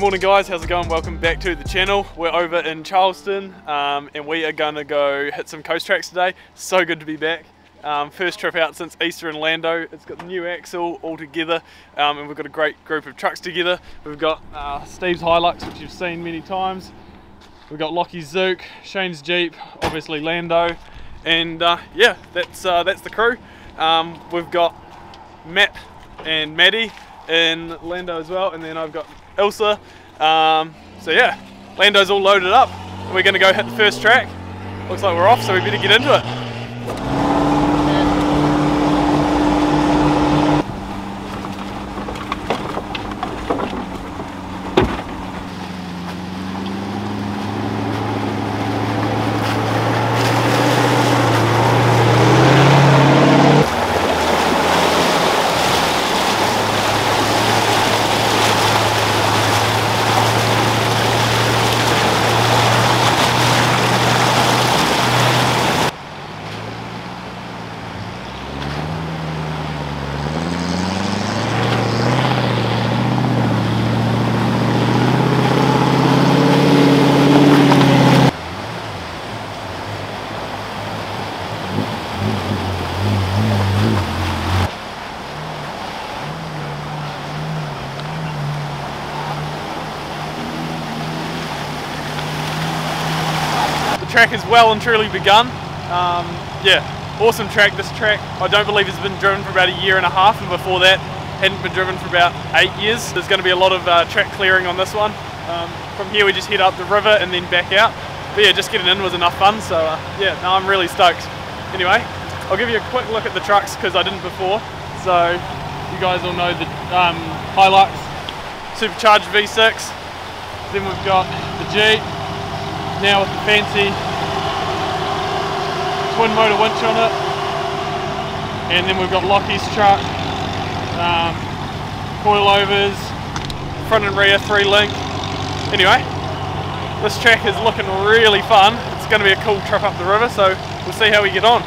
Morning guys, how's it going? Welcome back to the channel. We're over in Charleston and we are gonna go hit some coast tracks today. So good to be back. First trip out since Easter in Lando. It's got the new axle all together and we've got a great group of trucks together. We've got Steve's Hilux, which you've seen many times. We've got Lockie's Zook, Shane's Jeep, obviously Lando. And yeah, that's the crew. We've got Matt and Maddie in Lando as well. And then I've got Ilsa. So yeah, Lando's all loaded up. We're gonna go hit the first track. Looks like we're off, so we better get into it. Track has well and truly begun. Yeah, awesome track. This track, I don't believe, has been driven for about a year and a half, and before that hadn't been driven for about 8 years. There's going to be a lot of track clearing on this one. From here we just head up the river and then back out, but yeah, just getting in was enough fun, so yeah, no, I'm really stoked. Anyway, I'll give you a quick look at the trucks because I didn't before. So you guys all know the Hilux supercharged V6, then we've got the Jeep, now with the fancy twin motor winch on it, and then we've got Lockie's truck, coilovers, front and rear 3-link. Anyway, this track is looking really fun. It's going to be a cool trip up the river, so we'll see how we get on.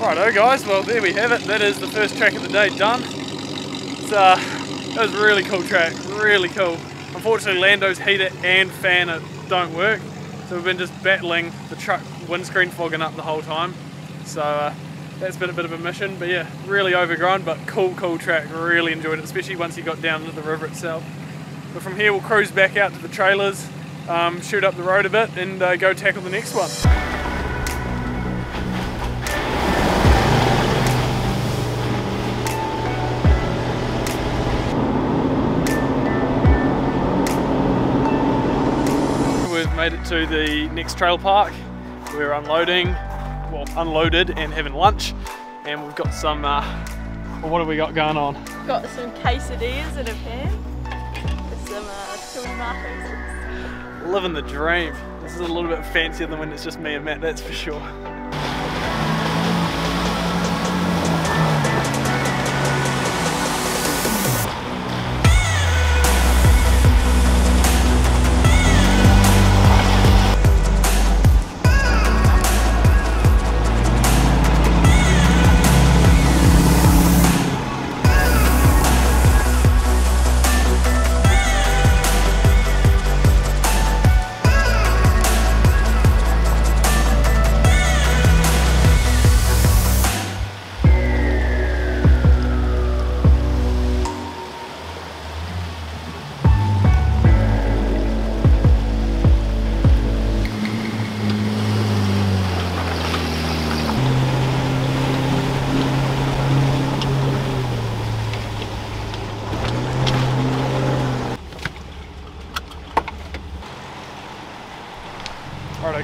Righto guys, well there we have it. That is the first track of the day done. It's that was a really cool track, really cool. Unfortunately Lando's heater and fan don't work, so we've been just battling the truck windscreen fogging up the whole time. So that's been a bit of a mission, but yeah, really overgrown, but cool track, really enjoyed it, especially once you got down to the river itself. But from here we'll cruise back out to the trailers, shoot up the road a bit and go tackle the next one. We've made it to the next trail park. We're unloading. Well, unloaded and having lunch, and we've got some, well, what have we got going on? We've got some quesadillas in a pan with some tomatoes. Living the dream. This is a little bit fancier than when it's just me and Matt, that's for sure.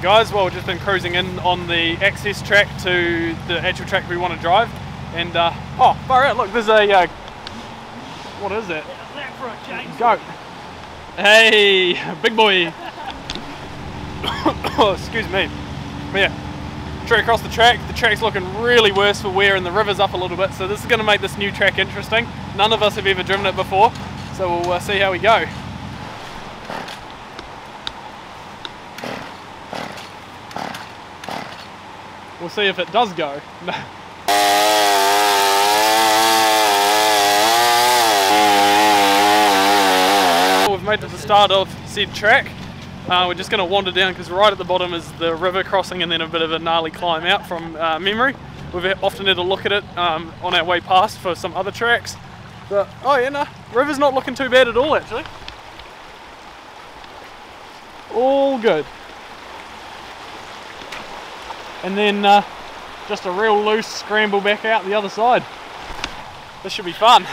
Guys, well, we've just been cruising in on the access track to the actual track we want to drive, and oh, far out! Look, there's a what is it? Yeah, goat. Hey, big boy. Excuse me. But yeah, straight across the track. The track's looking really worse for wear, and the river's up a little bit, so this is going to make this new track interesting. None of us have ever driven it before, so we'll see how we go. We'll see if it does go. We've made it to the start of said track. We're just going to wander down because right at the bottom is the river crossing and then a bit of a gnarly climb out from memory. We've often had a look at it on our way past for some other tracks. But, oh yeah, no, river's not looking too bad at all actually. All good. And then just a real loose scramble back out the other side. This should be fun.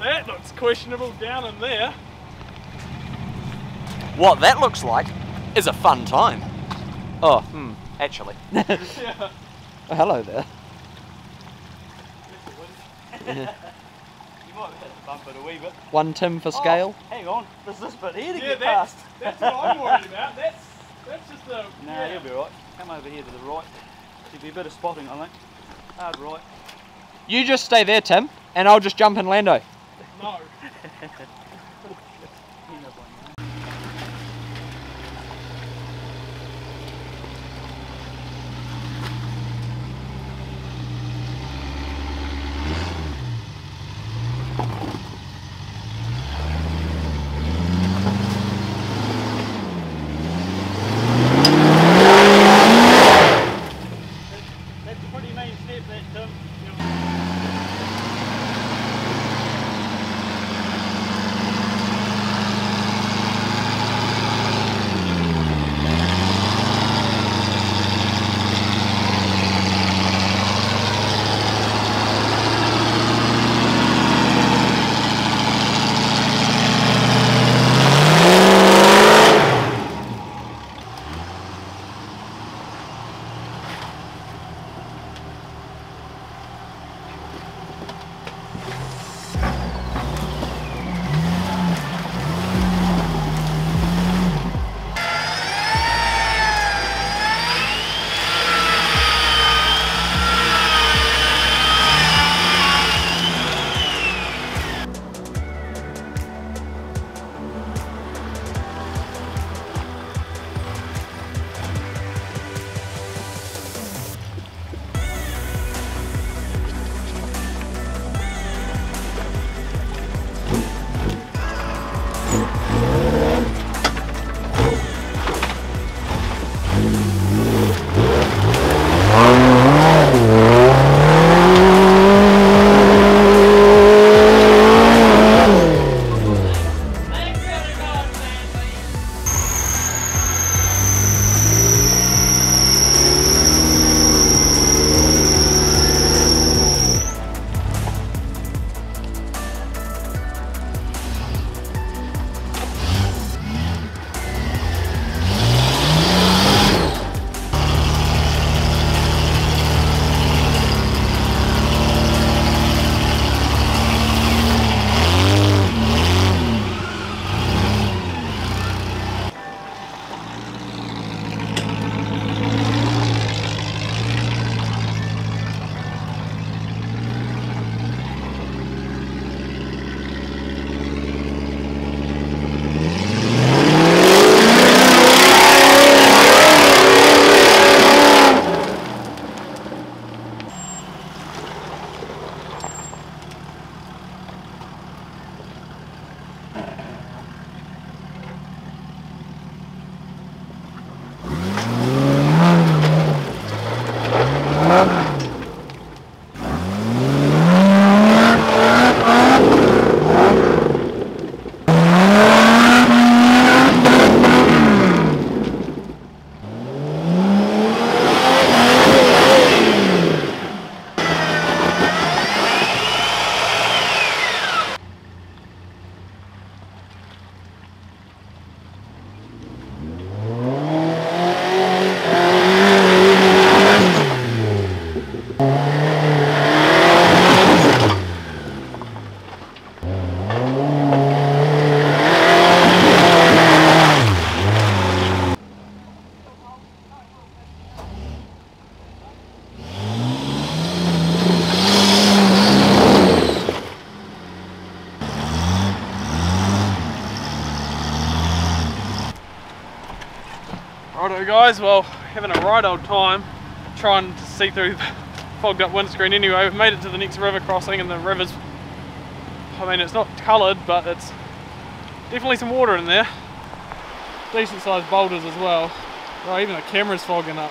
That looks questionable down in there. What that looks like is a fun time. Oh, actually. Yeah. Oh, hello there. Yeah. You might have hit the bump it a wee bit. One Tim for scale. Oh, hang on, there's this bit here to get past. That's what I'm worried about. That's just the... No, you'll be right. Come over here to the right. There'll be a bit of spotting, I think. Hard right. You just stay there, Tim, and I'll just jump in Lando. No. Guys, well, having a right old time trying to see through the fogged up windscreen. Anyway, we've made it to the next river crossing, and the river's, I mean, it's not coloured, but it's definitely some water in there. Decent sized boulders as well. Oh, even the camera's fogging up.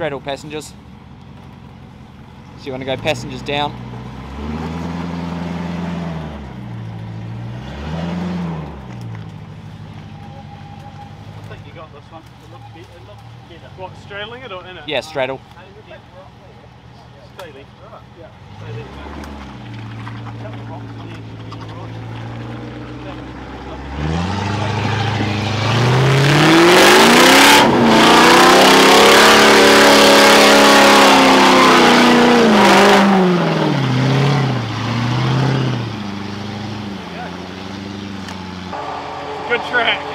straddle passengers. So you want to go passengers down. I think you got this one. It looks better. What, straddling it or in it? Yeah, straddle. Straddling. Yeah. Good track.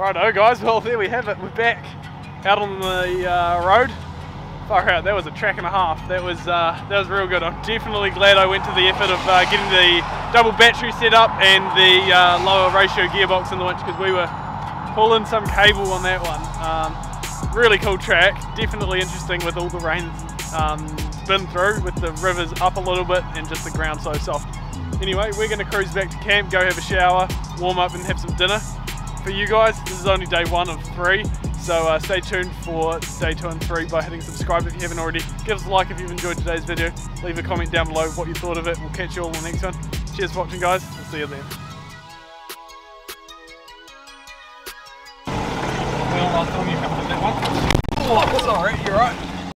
Righto guys, well there we have it, we're back out on the road. Far out, that was a track and a half, that was real good. I'm definitely glad I went to the effort of getting the double battery set up and the lower ratio gearbox in the winch, because we were pulling some cable on that one. Really cool track, definitely interesting with all the rain that's been through, with the rivers up a little bit and just the ground so soft. Anyway, we're going to cruise back to camp, go have a shower, warm up and have some dinner. For you guys, this is only day one of three, so stay tuned for day two and three by hitting subscribe if you haven't already. Give us a like if you've enjoyed today's video, leave a comment down below what you thought of it. We'll catch you all in the next one. Cheers for watching guys, we'll see you then. Well, I'll film you a couple of that one. Oh, that's alright, you're right.